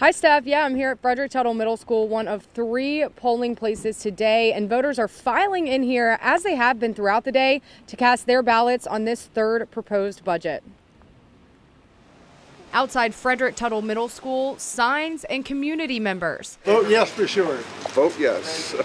Hi, Steph. Yeah, I'm here at Frederick Tuttle Middle School, one of three polling places today, and voters are filing in here, as they have been throughout the day, to cast their ballots on this third proposed budget. Outside Frederick Tuttle Middle School, signs and community members. Vote yes for sure. Vote yes.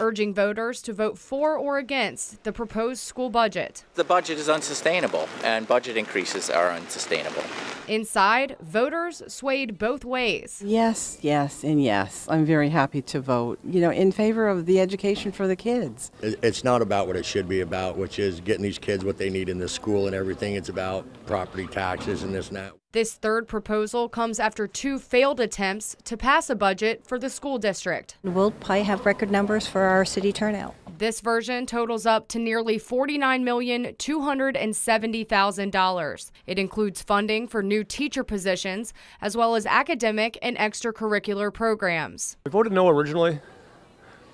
Urging voters to vote for or against the proposed school budget. The budget is unsustainable, and budget increases are unsustainable. Inside, voters swayed both ways. Yes, yes, and yes. I'm very happy to vote, you know, in favor of the education for the kids. It's not about what it should be about, which is getting these kids what they need in this school and everything. It's about property taxes and this and that. This third proposal comes after two failed attempts to pass a budget for the school district. We'll probably have record numbers for our city turnout. This version totals up to nearly $49,270,000. It includes funding for new teacher positions, as well as academic and extracurricular programs. We voted no originally,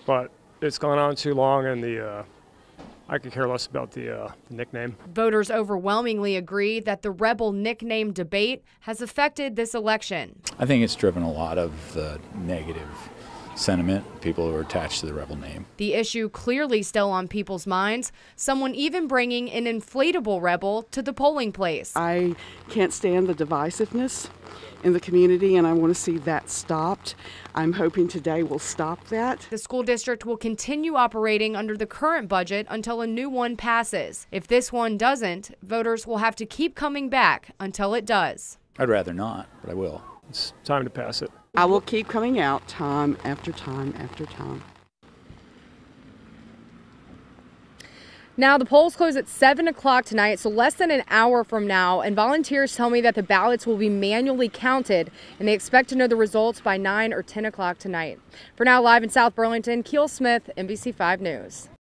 but it's gone on too long, and I could care less about the nickname. Voters overwhelmingly agree that the rebel nickname debate has affected this election. I think it's driven a lot of the negative sentiment, people who are attached to the rebel name. The issue clearly still on people's minds, someone even bringing an inflatable rebel to the polling place. I can't stand the divisiveness in the community, and I want to see that stopped. I'm hoping today will stop that. The school district will continue operating under the current budget until a new one passes. If this one doesn't, voters will have to keep coming back until it does. I'd rather not, but I will. It's time to pass it. I will keep coming out time after time after time. Now, the polls close at 7 o'clock tonight, so less than an hour from now, and volunteers tell me that the ballots will be manually counted, and they expect to know the results by 9 or 10 o'clock tonight. For now, live in South Burlington, Kiel Smith, NBC5 News.